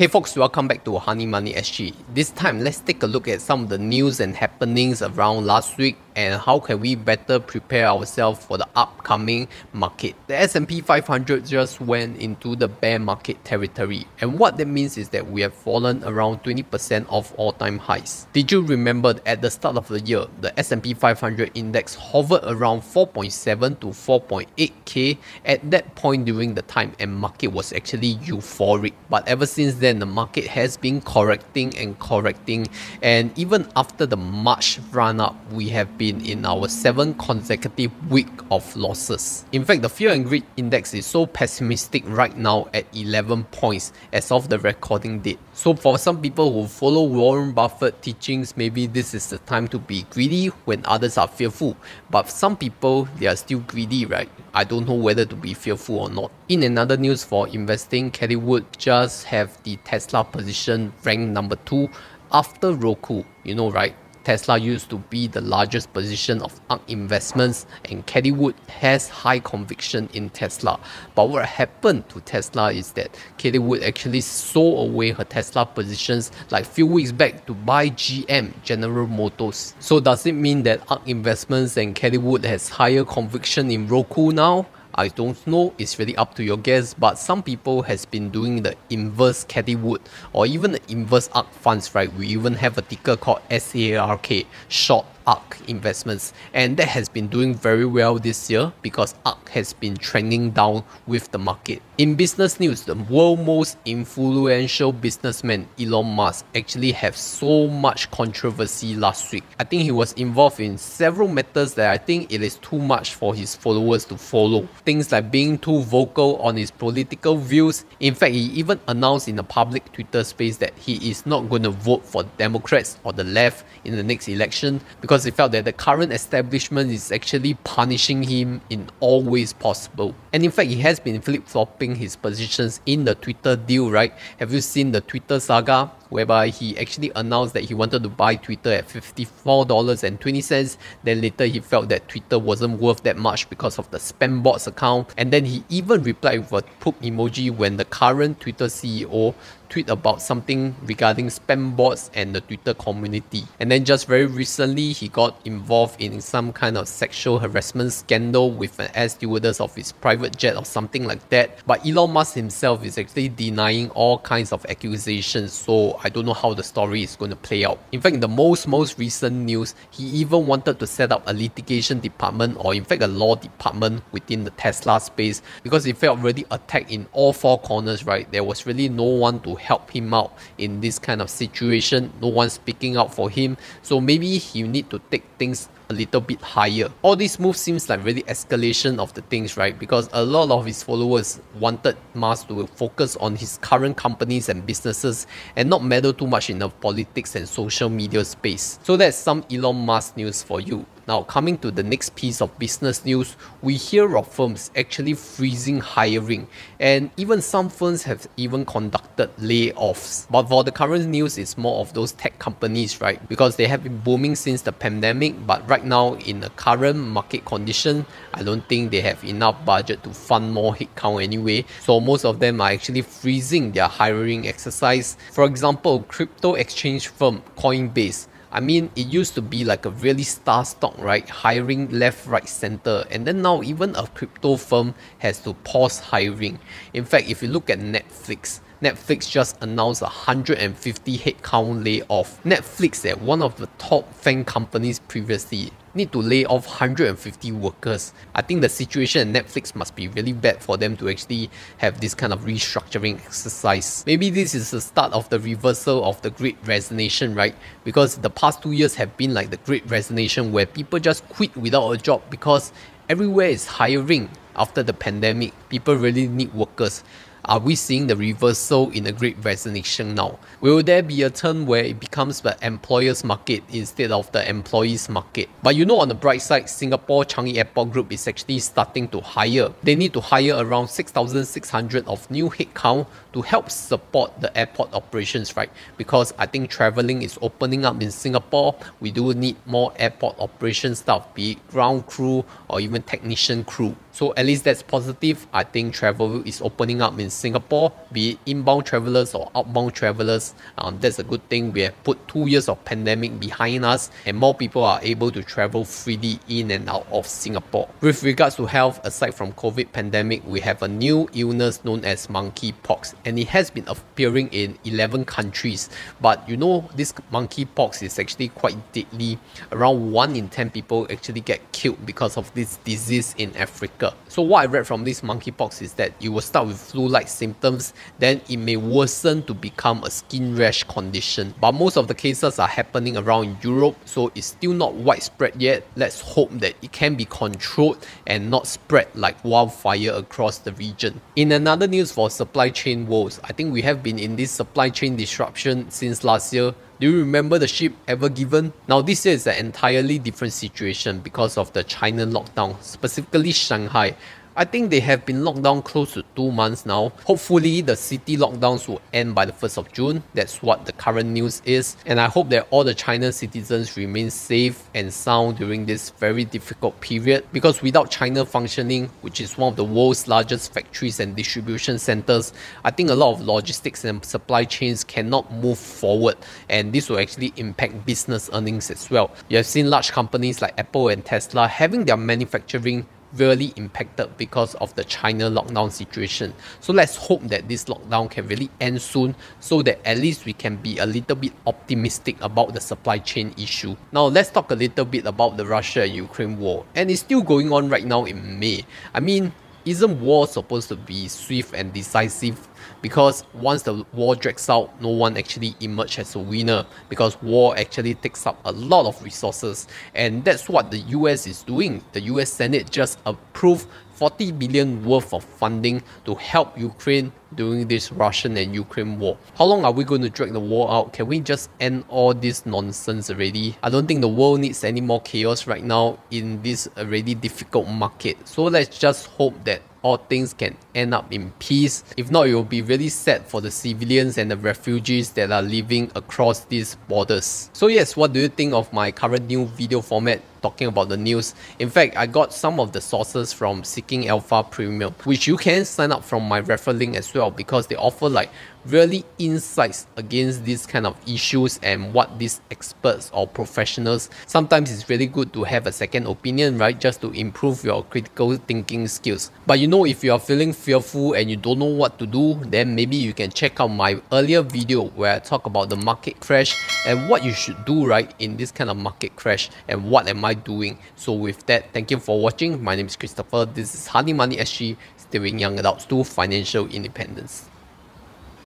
Hey folks, welcome back to Honey Money SG. This time, let's take a look at some of the news and happenings around last week and how can we better prepare ourselves for the upcoming market. The S&P 500 just went into the bear market territory, and what that means is that we have fallen around 20% off all-time highs. Did you remember that at the start of the year, the S&P 500 index hovered around 4.7 to 4.8k at that point during the time, and market was actually euphoric. But ever since then, the market has been correcting, and even after the March run-up, we have been in our 7th consecutive week of losses. In fact, the fear and greed index is so pessimistic right now at 11 points as of the recording date. So for some people who follow Warren Buffett teachings, maybe this is the time to be greedy when others are fearful. But some people, they are still greedy, right? I don't know whether to be fearful or not. In another news for investing, Cathie Wood just have the Tesla position ranked number 2 after Roku. You know, right? Tesla used to be the largest position of ARK Investments, and Cathie Wood has high conviction in Tesla. But what happened to Tesla is that Cathie Wood actually sold away her Tesla positions like few weeks back to buy GM, General Motors. So does it mean that ARK Investments and Cathie Wood has higher conviction in Roku now? I don't know, it's really up to your guess, but some people has been doing the inverse Cathie Wood or even the inverse ARK funds, right? We even have a ticker called SARK, short ARK Investments, and that has been doing very well this year because ARK has been trending down with the market. In business news, the world's most influential businessman Elon Musk actually had so much controversy last week. I think he was involved in several matters that I think it is too much for his followers to follow. Things like being too vocal on his political views. In fact, he even announced in a public Twitter space that he is not going to vote for Democrats or the left in the next election because he felt that the current establishment is actually punishing him in all ways possible. And in fact, he has been flip-flopping his positions in the Twitter deal, right? Have you seen the Twitter saga, whereby he actually announced that he wanted to buy Twitter at $54.20, then later he felt that Twitter wasn't worth that much because of the spam bots account, and then he even replied with a poop emoji when the current Twitter CEO tweet about something regarding spam bots and the Twitter community. And then just very recently, he got involved in some kind of sexual harassment scandal with an air stewardess of his private jet or something like that. But Elon Musk himself is actually denying all kinds of accusations, so I don't know how the story is going to play out. In fact, in the most recent news, he even wanted to set up a litigation department, or in fact a law department within the Tesla space, because he felt really attacked in all four corners, right? There was really no one to help him out in this kind of situation, no one speaking out for him. So maybe he need to take things a little bit higher. All these moves seems like really escalation of the things, right? Because a lot of his followers wanted Musk to focus on his current companies and businesses and not meddle too much in the politics and social media space. So that's some Elon Musk news for you. Now, coming to the next piece of business news, we hear of firms actually freezing hiring, and even some firms have even conducted layoffs. But for the current news, it's more of those tech companies, right? Because they have been booming since the pandemic, but right now in the current market condition, I don't think they have enough budget to fund more headcount anyway. So most of them are actually freezing their hiring exercise. For example, crypto exchange firm Coinbase. I mean, it used to be like a really star stock, right? Hiring left, right, center. And then now even a crypto firm has to pause hiring. In fact, if you look at Netflix just announced 150 headcount layoff. Netflix, one of the top fan companies previously, need to lay off 150 workers. I think the situation at Netflix must be really bad for them to actually have this kind of restructuring exercise. Maybe this is the start of the reversal of the Great Resignation, right? Because the past 2 years have been like the Great Resignation, where people just quit without a job because everywhere is hiring. After the pandemic, people really need workers. Are we seeing the reversal in the Great Resignation now? Will there be a turn where it becomes the employer's market instead of the employee's market? But you know, on the bright side, Singapore Changi Airport Group is actually starting to hire. They need to hire around 6,600 of new headcount to help support the airport operations, right? Because I think traveling is opening up in Singapore. We do need more airport operation staff, be it ground crew or even technician crew. So at least that's positive. I think travel is opening up in Singapore, be it inbound travelers or outbound travelers. That's a good thing. We have put 2 years of pandemic behind us and more people are able to travel freely in and out of Singapore. With regards to health, aside from COVID pandemic, we have a new illness known as monkeypox, and it has been appearing in 11 countries. But you know, this monkeypox is actually quite deadly. Around 1 in 10 people actually get killed because of this disease in Africa. So what I read from this monkeypox is that it will start with flu-like symptoms, then it may worsen to become a skin rash condition. But most of the cases are happening around Europe, so it's still not widespread yet. Let's hope that it can be controlled and not spread like wildfire across the region. In another news for supply chain woes, I think we have been in this supply chain disruption since last year. Do you remember the ship Ever Given? Now this year is an entirely different situation because of the China lockdown, specifically Shanghai. I think they have been locked down close to 2 months now. Hopefully the city lockdowns will end by the 1st of June. That's what the current news is. And I hope that all the China citizens remain safe and sound during this very difficult period, because without China functioning, which is one of the world's largest factories and distribution centers, I think a lot of logistics and supply chains cannot move forward, and this will actually impact business earnings as well. You have seen large companies like Apple and Tesla having their manufacturing really impacted because of the China lockdown situation. So let's hope that this lockdown can really end soon, so that at least we can be a little bit optimistic about the supply chain issue. Now let's talk a little bit about the Russia and Ukraine war, and it's still going on right now in May. I mean, isn't war supposed to be swift and decisive? Because once the war drags out, no one actually emerges as a winner, because war actually takes up a lot of resources. And that's what the US is doing. The US Senate just approved $40 billion worth of funding to help Ukraine during this Russian and Ukraine war. How long are we going to drag the war out? Can we just end all this nonsense already? I don't think the world needs any more chaos right now in this already difficult market. So let's just hope that all things can end up in peace. If not, it will be really sad for the civilians and the refugees that are living across these borders. So yes, what do you think of my current new video format talking about the news? In fact, I got some of the sources from Seeking Alpha Premium, which you can sign up from my referral link as well, because they offer like really insights against these kind of issues and what these experts or professionals. Sometimes it's really good to have a second opinion, right? Just to improve your critical thinking skills. But you know, if you are feeling fearful and you don't know what to do, then maybe you can check out my earlier video where I talk about the market crash and what you should do right in this kind of market crash and what am I doing. So with that, thank you for watching. My name is Christopher. This is Honey Money SG, steering young adults to financial independence.